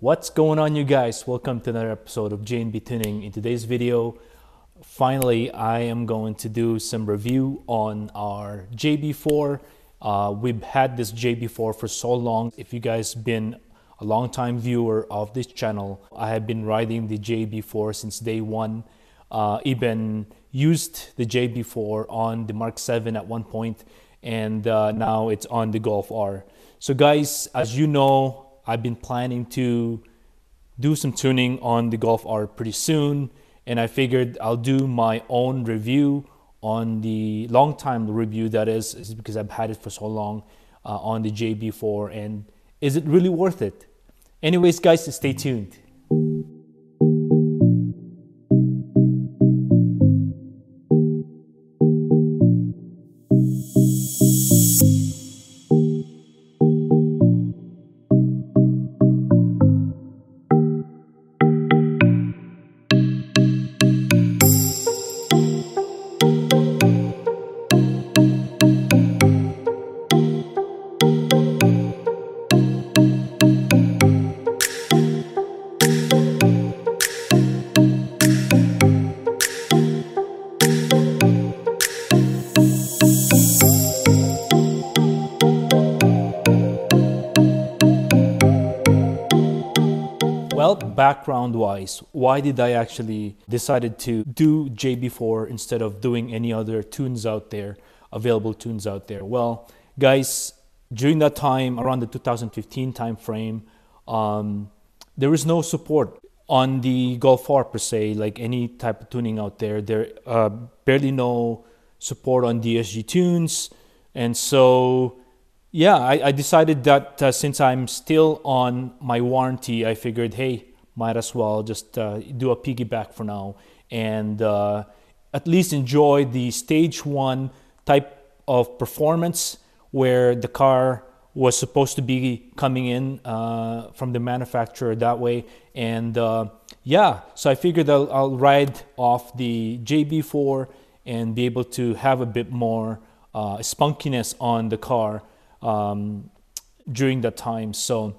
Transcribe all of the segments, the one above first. What's going on, you guys? Welcome to another episode of JNB Tuning. In today's video, finally, I am going to do some review on our JB4. We've had this JB4 for so long. If you guys been a long-time viewer of this channel, I have been riding the JB4 since day one. Even used the JB4 on the Mark 7 at one point, and now it's on the Golf R. So guys, as you know, I've been planning to do some tuning on the Golf R pretty soon, and I figured I'll do my own review on the long time review, that is because I've had it for so long, on the JB4, and is it really worth it? Anyways guys, stay tuned. Background wise, why did I actually decided to do JB4 instead of doing any other tunes out there, available tunes out there? Well guys, during that time, around the 2015 time frame, there is no support on the Golf R per se, like any type of tuning out there. There barely no support on DSG tunes, and so yeah, I decided that since I'm still on my warranty, I figured, hey, might as well just do a piggyback for now and at least enjoy the stage one type of performance where the car was supposed to be coming in from the manufacturer that way. And yeah, so I figured I'll ride off the JB4 and be able to have a bit more spunkiness on the car during that time. So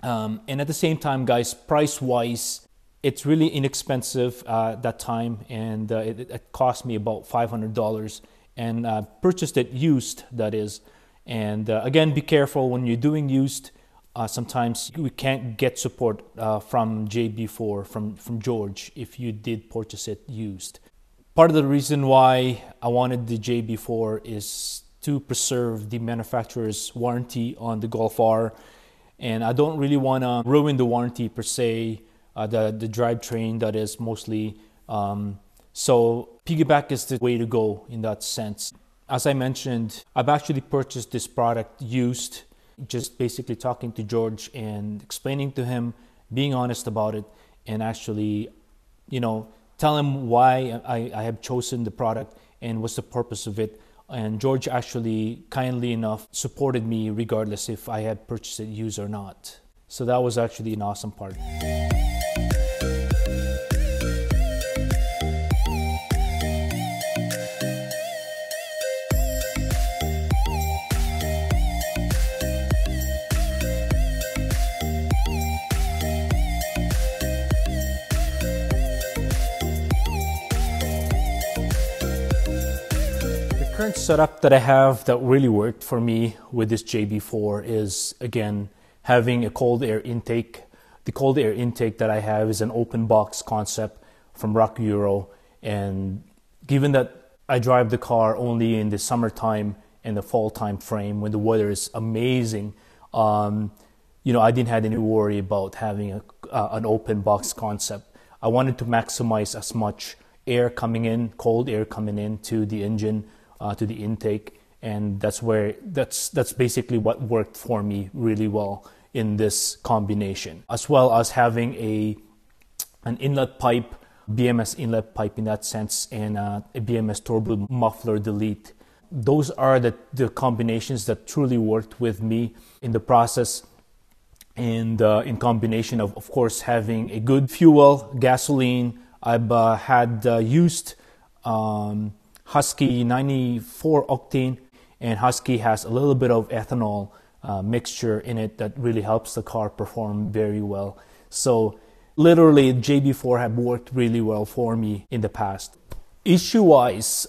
and at the same time guys, price wise, it's really inexpensive at that time, and it cost me about $500, and purchased it used, that is. And again, be careful when you're doing used. Sometimes we can't get support from JB4 from George if you did purchase it used. Part of the reason why I wanted the JB4 is to preserve the manufacturer's warranty on the Golf R, and I don't really want to ruin the warranty per se, the drivetrain, that is, mostly. So piggyback is the way to go in that sense. As I mentioned, I've actually purchased this product used, just basically talking to George and explaining to him, being honest about it, and actually, you know, tell him why I have chosen the product and what's the purpose of it. And George actually, kindly enough, supported me regardless if I had purchased it used or not. So that was actually an awesome part. The current setup that I have that really worked for me with this JB4 is, again, having a cold air intake. The cold air intake that I have is an open box concept from Rock Euro, and given that I drive the car only in the summertime and the fall time frame when the weather is amazing, you know, I didn't have any worry about having an open box concept. I wanted to maximize as much air coming in, cold air coming into the engine, to the intake, and that's basically what worked for me really well in this combination, as well as having an inlet pipe, BMS inlet pipe in that sense, and a BMS turbo muffler delete. Those are the combinations that truly worked with me in the process, and in combination of course, having a good fuel, gasoline. I've had used Husky 94 octane, and Husky has a little bit of ethanol mixture in it that really helps the car perform very well. So literally JB4 have worked really well for me in the past. Issue-wise,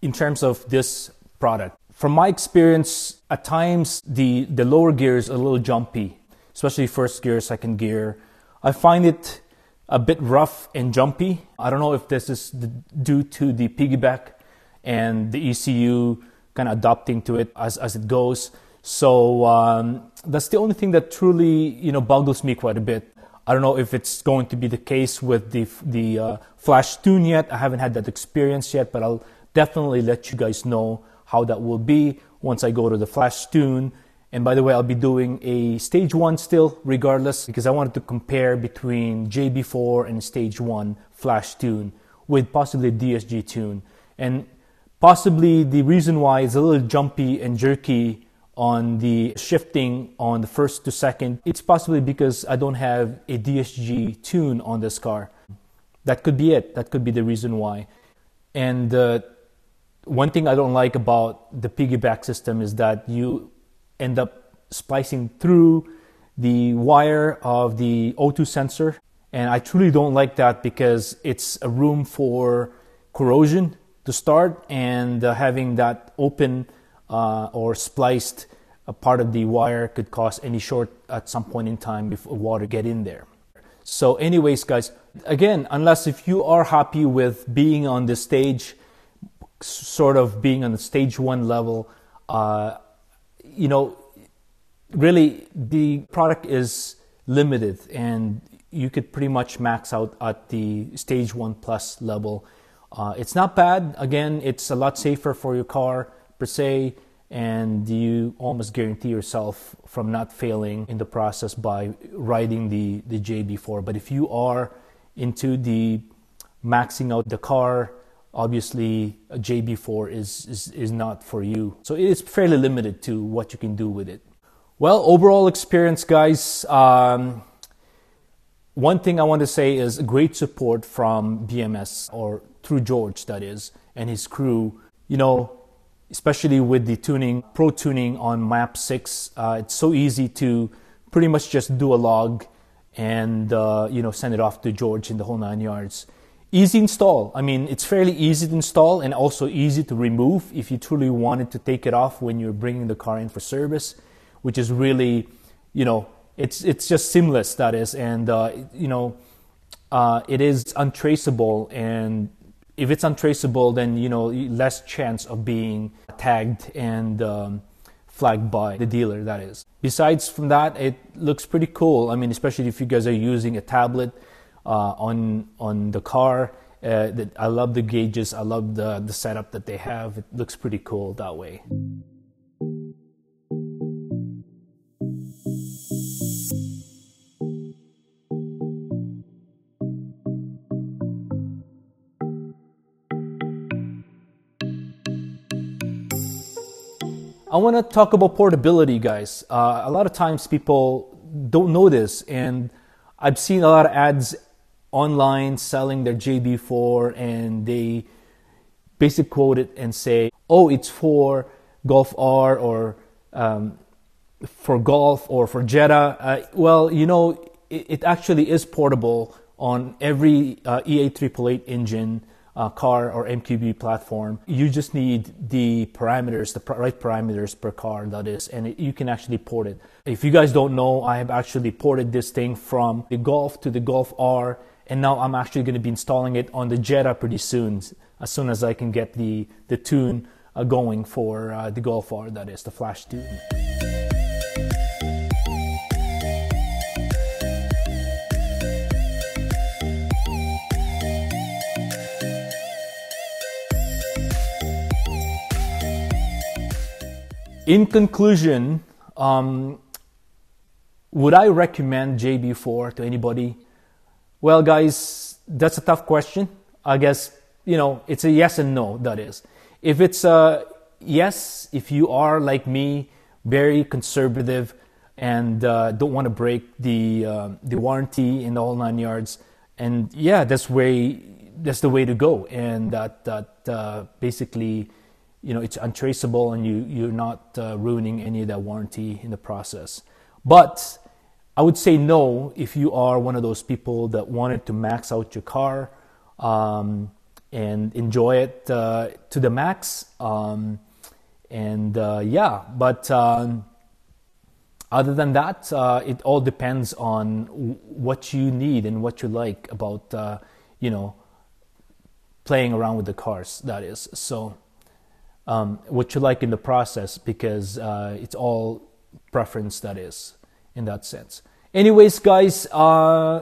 in terms of this product, from my experience, at times the lower gear is a little jumpy, especially first gear, second gear. I find it a bit rough and jumpy. I don't know if this is due to the piggyback and the ECU kind of adapting to it as it goes. So that's the only thing that truly, you know, boggles me quite a bit. I don't know if it's going to be the case with the flash tune yet. I haven't had that experience yet, but I'll definitely let you guys know how that will be once I go to the flash tune. And by the way, I'll be doing a stage 1 still regardless, because I wanted to compare between JB4 and stage 1 flash tune with possibly DSG tune. And possibly the reason why it's a little jumpy and jerky on the shifting on the first to second, it's possibly because I don't have a DSG tune on this car. That could be it. That could be the reason why. And one thing I don't like about the piggyback system is that you end up splicing through the wire of the O2 sensor, and I truly don't like that because it's a room for corrosion to start, and having that open or spliced a part of the wire could cause any short at some point in time if water get in there. So anyways guys, again, unless if you are happy with being on the stage, sort of being on the stage 1 level, you know, really the product is limited and you could pretty much max out at the stage 1+ level. It's not bad. Again, it's a lot safer for your car per se, and you almost guarantee yourself from not failing in the process by riding the JB4. But if you are into the maxing out the car, obviously a JB4 is not for you. So it's fairly limited to what you can do with it. Well, overall experience guys, one thing I want to say is great support from BMS, or through George that is, and his crew, you know, especially with the tuning, pro tuning on map 6. It's so easy to pretty much just do a log and you know, send it off to George in the whole 9 yards. Easy install. I mean, it's fairly easy to install and also easy to remove if you truly wanted to take it off when you're bringing the car in for service, which is really, you know, it's just seamless, that is. And you know, it is untraceable, and if it's untraceable, then you know, less chance of being tagged and flagged by the dealer, that is. Besides from that, it looks pretty cool. I mean, especially if you guys are using a tablet on the car. I love the gauges. I love the setup that they have. It looks pretty cool that way. I want to talk about portability, guys. A lot of times people don't know this, and I've seen a lot of ads online selling their JB4, and they basically quote it and say, oh, it's for Golf R, or for Golf, or for Jetta. Well, you know, it actually is portable on every EA888 engine, car, or MQB platform. You just need the parameters, the right parameters per car, that is, and you can actually port it. If you guys don't know, I have actually ported this thing from the Golf to the Golf R, and now I'm actually going to be installing it on the Jetta pretty soon as I can get the tune going for the Golf R, that is, the flash tune. In conclusion, would I recommend JB4 to anybody? Well, guys, that's a tough question. I guess, you know, it's a yes and no, that is. If it's a yes, if you are like me, very conservative and don't want to break the warranty in the whole 9 yards, and yeah, that's the way to go, and that basically you know, it's untraceable, and you're not ruining any of that warranty in the process. But I would say no if you are one of those people that wanted to max out your car and enjoy it to the max. Yeah, but other than that, it all depends on what you need and what you like about, you know, playing around with the cars, that is. So what you like in the process, because it's all preference, that is, in that sense. Anyways, guys, again,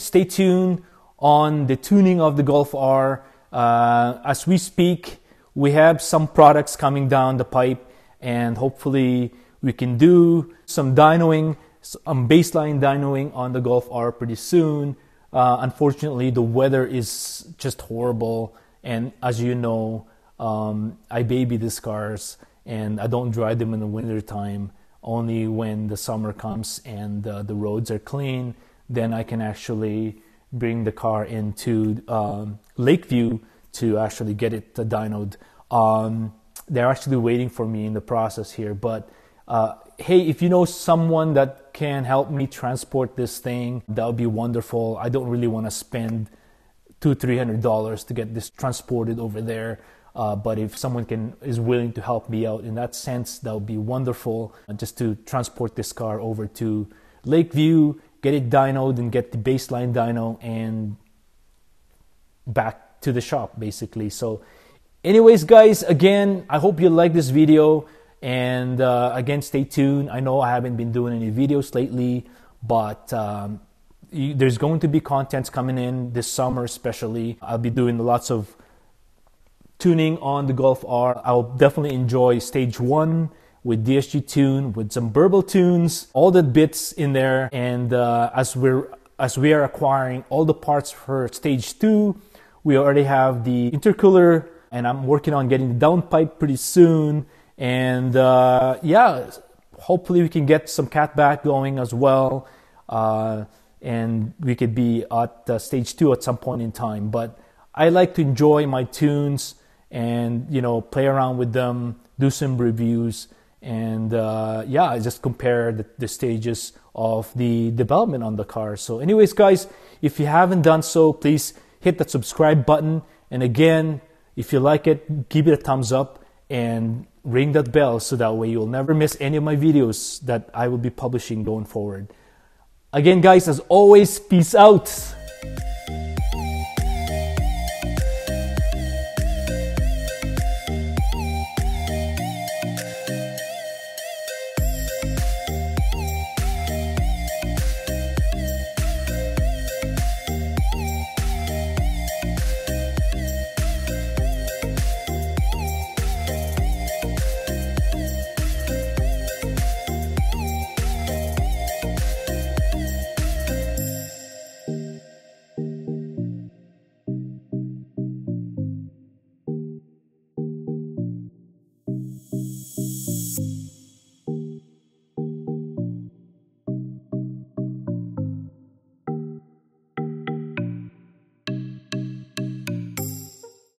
stay tuned on the tuning of the Golf R. As we speak, we have some products coming down the pipe, and hopefully we can do some dynoing, some baseline dynoing on the Golf R pretty soon. Unfortunately, the weather is just horrible, and as you know, I baby these cars and I don't drive them in the winter time. Only when the summer comes and the roads are clean, then I can actually bring the car into Lakeview to actually get it dynoed. They're actually waiting for me in the process here, but hey, if you know someone that can help me transport this thing, that would be wonderful. I don't really want to spend $200-300 to get this transported over there. But if someone is willing to help me out in that sense, that would be wonderful. Just to transport this car over to Lakeview, get it dynoed and get the baseline dyno and back to the shop, basically. So anyways, guys, again, I hope you like this video. And again, stay tuned. I know I haven't been doing any videos lately, but there's going to be contents coming in this summer especially. I'll be doing lots of tuning on the Golf R. I'll definitely enjoy stage 1 with DSG tune, with some burble tunes, all the bits in there. And as we are acquiring all the parts for stage 2, we already have the intercooler, and I'm working on getting the downpipe pretty soon. And yeah, hopefully we can get some catback going as well, and we could be at stage 2 at some point in time. But I like to enjoy my tunes and, you know, play around with them, do some reviews, and yeah, I just compare the stages of the development on the car. So anyways, guys, if you haven't done so, please hit that subscribe button, and again, if you like it, give it a thumbs up and ring that bell, so that way you'll never miss any of my videos that I will be publishing going forward. Again, guys, as always, peace out.